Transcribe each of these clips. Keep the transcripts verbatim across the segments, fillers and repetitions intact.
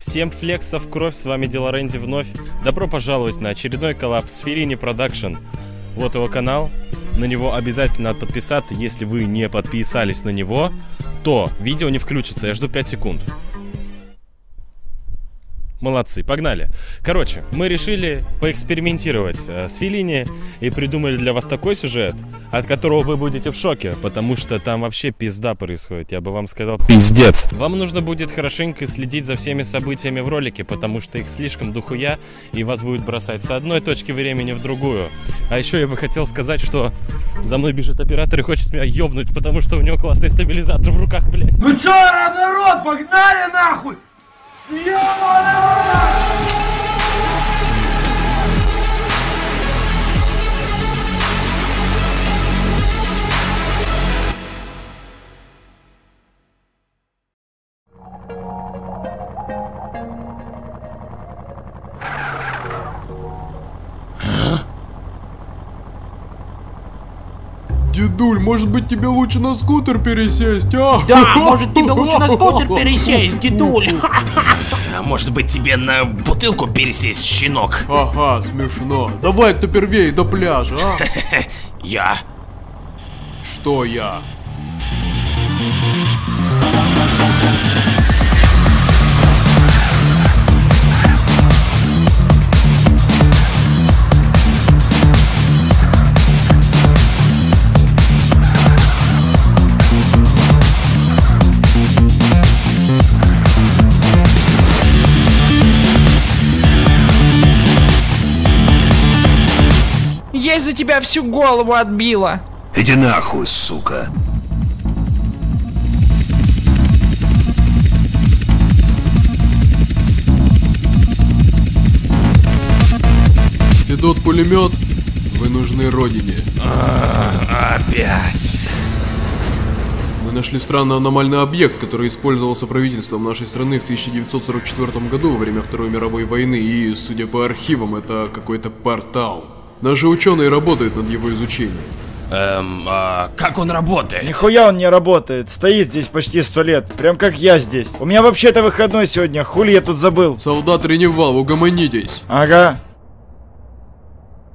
Всем флексов кровь, с вами Делорензи вновь. Добро пожаловать на очередной коллапс Felliny Prod. Вот его канал, на него обязательно надо подписаться. Если вы не подписались на него, то видео не включится, я жду пять секунд. Молодцы, погнали. Короче, мы решили поэкспериментировать э, с Феллини и придумали для вас такой сюжет, от которого вы будете в шоке, потому что там вообще пизда происходит, я бы вам сказал, пиздец. Вам нужно будет хорошенько следить за всеми событиями в ролике, потому что их слишком дохуя, и вас будет бросать с одной точки времени в другую. А еще я бы хотел сказать, что за мной бежит оператор и хочет меня ёбнуть, потому что у него классный стабилизатор в руках, блядь. Ну чё, народ, погнали нахуй! Дедуль, может быть, тебе лучше на скутер пересесть, а? Да, может, тебе лучше на скутер пересесть, дедуль. А может быть, тебе на бутылку пересесть, щенок? Ага, смешно. Давай ты первей до пляжа, а? Я. Что я? Я из-за тебя всю голову отбила. Иди нахуй, сука. Федот Пулемёт, вы нужны родине. А, опять. Мы нашли странный аномальный объект, который использовался правительством нашей страны в тысяча девятьсот сорок четвёртом году во время Второй мировой войны, и, судя по архивам, это какой-то портал. Наши ученые работают над его изучением. Эм, а как он работает? Нихуя он не работает. Стоит здесь почти сто лет. Прям как я здесь. У меня вообще-то выходной сегодня. Хули я тут забыл? Солдат Реневал, угомонитесь. Ага.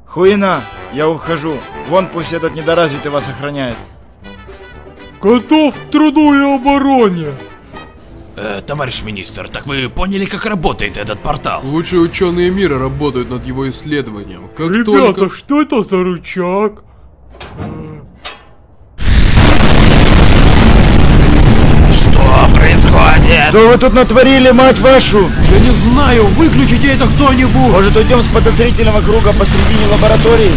Хуина, я ухожу. Вон пусть этот недоразвитый вас охраняет. Готов к труду и обороне. Э, товарищ министр, так вы поняли, как работает этот портал? Лучшие ученые мира работают над его исследованием. Как Ребята, только... что это за рычаг? Что происходит? Что вы тут натворили, мать вашу? Я не знаю, выключите это кто-нибудь. Может, уйдем с подозрительного круга посредине лаборатории?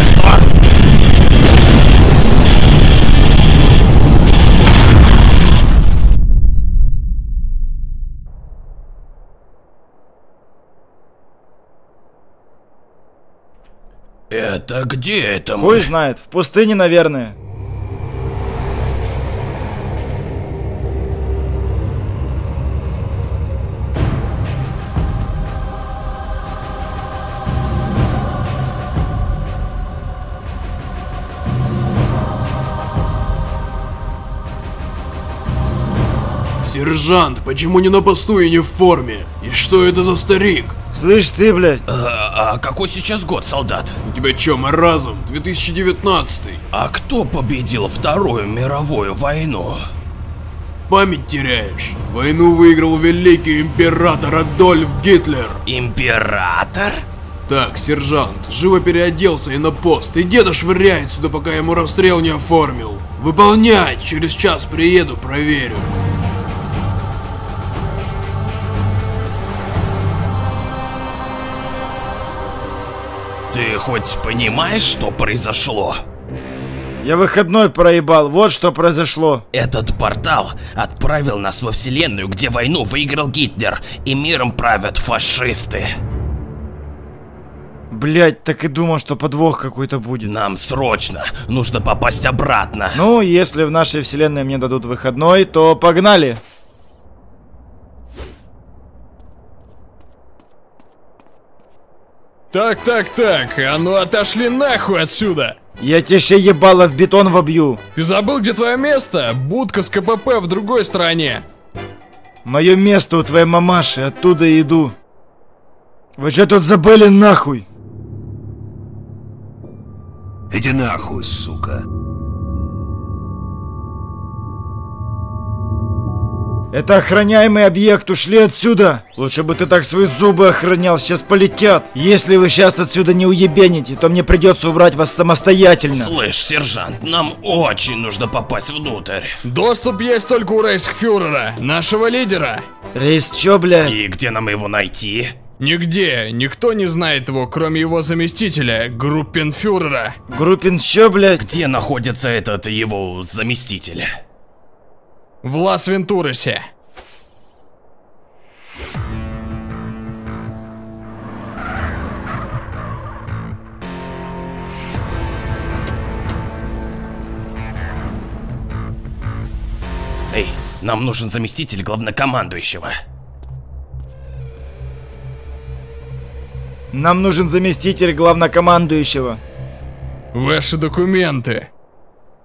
А что? Это где это мы? Хуй знает, в пустыне, наверное. Сержант, почему не на посту и не в форме? И что это за старик? Слышь ты, блядь. А, а какой сейчас год, солдат? У тебя чё, маразм? две тысячи девятнадцатый. А кто победил Вторую мировую войну? Память теряешь. Войну выиграл великий император Адольф Гитлер. Император? Так, сержант, живо переоделся и на пост. И деда швыряет сюда, пока ему расстрел не оформил. Выполнять! Через час приеду, проверю. Ты хоть понимаешь, что произошло? Я выходной проебал, вот что произошло. Этот портал отправил нас во вселенную, где войну выиграл Гитлер, и миром правят фашисты. Блять, так и думал, что подвох какой-то будет. Нам срочно нужно попасть обратно. Ну, если в нашей вселенной мне дадут выходной, то погнали. Так, так, так, а ну отошли нахуй отсюда! Я тебе еще ебало в бетон вобью! Ты забыл, где твое место? Будка с КПП в другой стороне! Мое место у твоей мамаши, оттуда и иду. Вы что тут забыли нахуй? Иди нахуй, сука. Это охраняемый объект, ушли отсюда! Лучше бы ты так свои зубы охранял, сейчас полетят! Если вы сейчас отсюда не уебените, то мне придется убрать вас самостоятельно! Слышь, сержант, нам очень нужно попасть внутрь! Доступ есть только у рейхсфюрера, нашего лидера! Рейс чё, бля? И где нам его найти? Нигде, никто не знает его, кроме его заместителя, Группенфюрера. Группен чё, бля? Где находится этот его заместитель? В Лас-Вентурасе. Эй, нам нужен заместитель главнокомандующего. Нам нужен заместитель главнокомандующего. Ваши документы.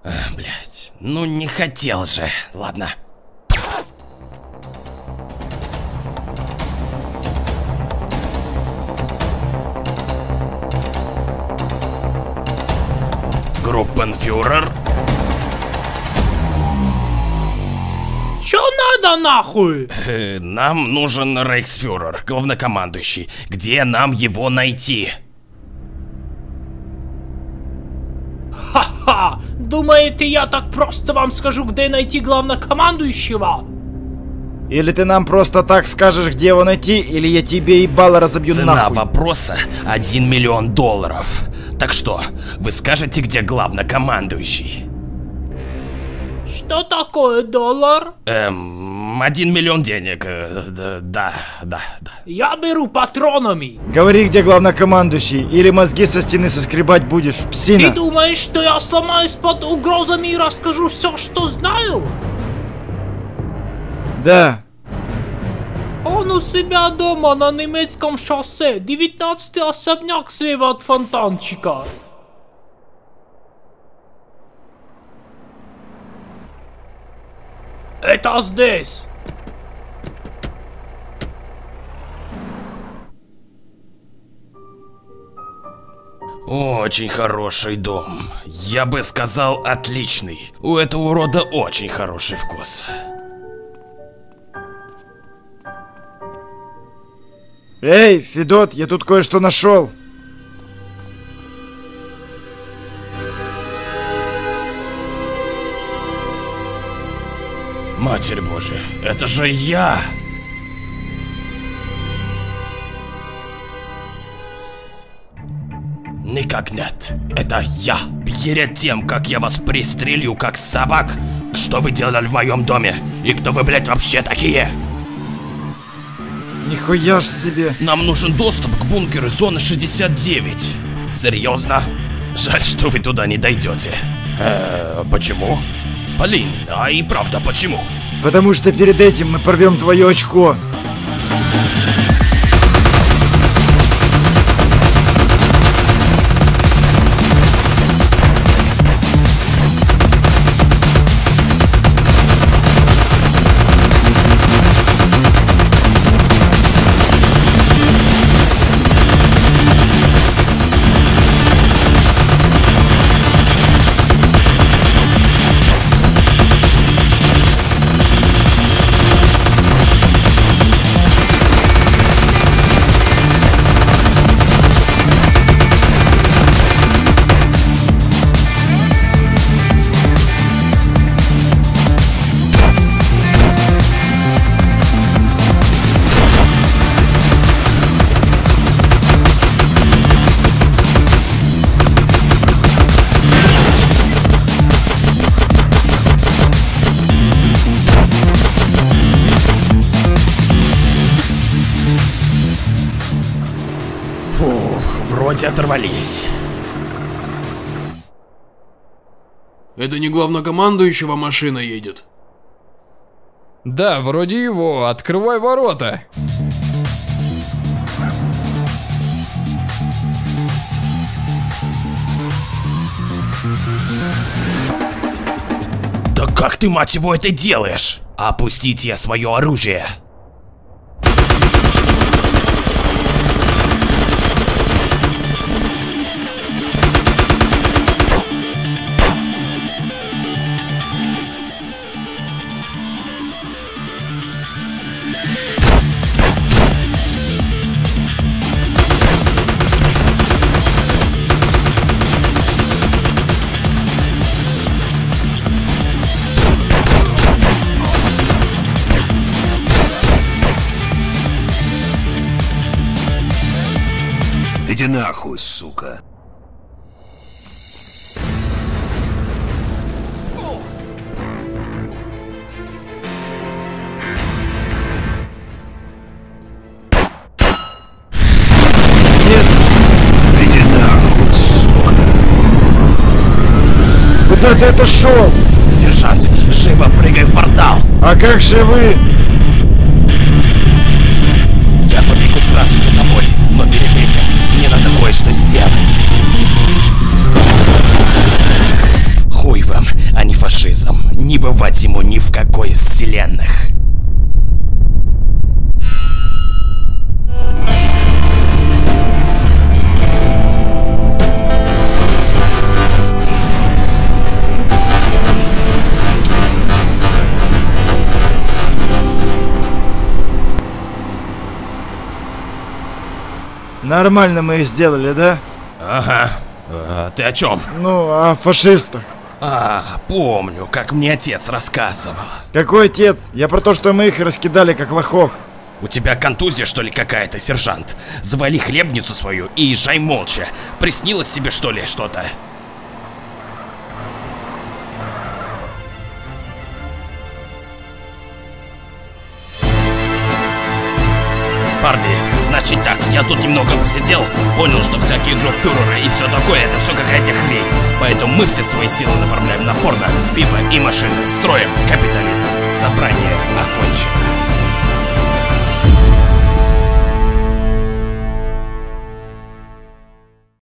А, блядь. Ну не хотел же, ладно. Группенфюрер. Чё надо нахуй? Нам нужен рейхсфюрер, главнокомандующий. Где нам его найти? Ха-ха! Думаете, я так просто вам скажу, где найти главнокомандующего? Или ты нам просто так скажешь, где его найти, или я тебе ебало разобью нахуй. Цена вопроса один миллион долларов. Так что, вы скажете, где главнокомандующий? Что такое доллар? Эм, один миллион денег. Да, да, да. Я беру патронами. Говори, где главнокомандующий, или мозги со стены соскребать будешь, псина. Ты думаешь, что я сломаюсь под угрозами и расскажу все, что знаю? Да. Он у себя дома на немецком шоссе, девятнадцатый особняк слева от фонтанчика. Это здесь. Очень хороший дом. Я бы сказал, отличный. У этого урода очень хороший вкус. Эй, Федот, я тут кое-что нашел. Матерь Божья, это же я! Никак нет, это я. Перед тем, как я вас пристрелю, как собак, что вы делали в моем доме? И кто вы, блядь, вообще такие? Нихуя ж себе. Нам нужен доступ к бункеру зоны шестьдесят девять. Серьезно? Жаль, что вы туда не дойдете. Э, почему? Блин, а и правда почему? Потому что перед этим мы порвем твое очко. Оторвались. Это не главнокомандующего машина едет? Да, вроде его. Открывай ворота. Да как ты, мать его, это делаешь? Опустите свое оружие! Иди нахуй, сука. Иди нахуй, сука. Куда ты это шел? Сержант, живо прыгай в портал. А как же вы? Я побегу сразу за тобой, но перед этим мне надо кое-что сделать. Хуй вам, а не фашизм. Не бывать ему ни в какой из вселенных. Нормально мы их сделали, да? Ага. А, ты о чем? Ну, о фашистах. А, помню, как мне отец рассказывал. Какой отец? Я про то, что мы их раскидали, как лохов. У тебя контузия, что ли, какая-то, сержант? Завали хлебницу свою и езжай молча. Приснилось тебе, что ли, что-то? Парни, значит так, я тут немного посидел, понял, что всякие группенфюреры и все такое, это все какая-то хрень. Поэтому мы все свои силы направляем на порно, пиво и машины, строим капитализм. Собрание окончено.